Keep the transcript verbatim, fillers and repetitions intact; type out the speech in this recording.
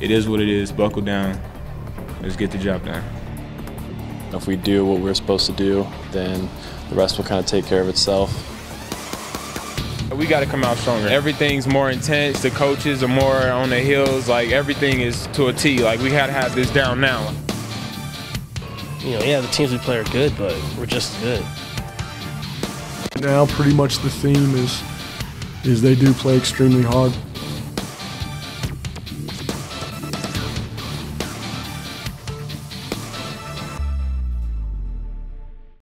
it is what it is. Buckle down. Let's get the job done. If we do what we're supposed to do, then the rest will kind of take care of itself. We got to come out stronger. Everything's more intense. The coaches are more on the heels. Like, everything is to a T. Like, we got to have this down now. You know, yeah, the teams we play are good, but we're just good. Now, pretty much the theme is, is they do play extremely hard.